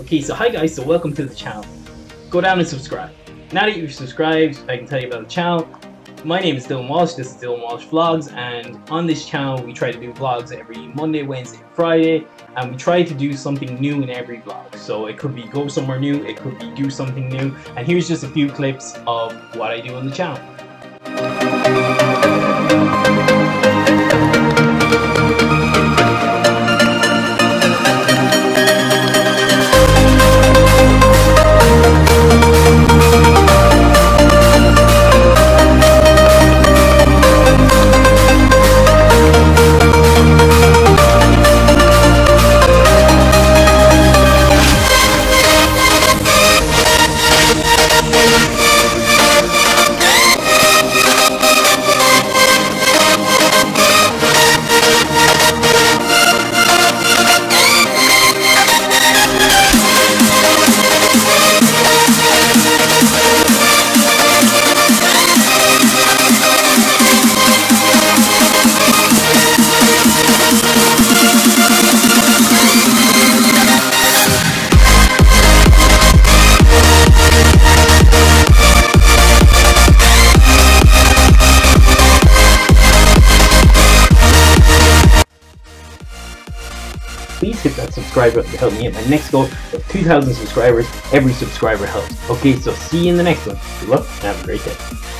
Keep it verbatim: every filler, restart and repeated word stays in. Okay, so hi guys, so welcome to the channel. Go down and subscribe. Now that you've subscribed, I can tell you about the channel. My name is Dylan Walsh, this is Dylan Walsh Vlogs, and on this channel we try to do vlogs every Monday, Wednesday, Friday, and we try to do something new in every vlog. So it could be go somewhere new, it could be do something new, and here's just a few clips of what I do on the channel. Please hit that subscribe button to help me hit my next goal of two thousand subscribers. Every subscriber helps. Okay, so see you in the next one. Good luck and have a great day.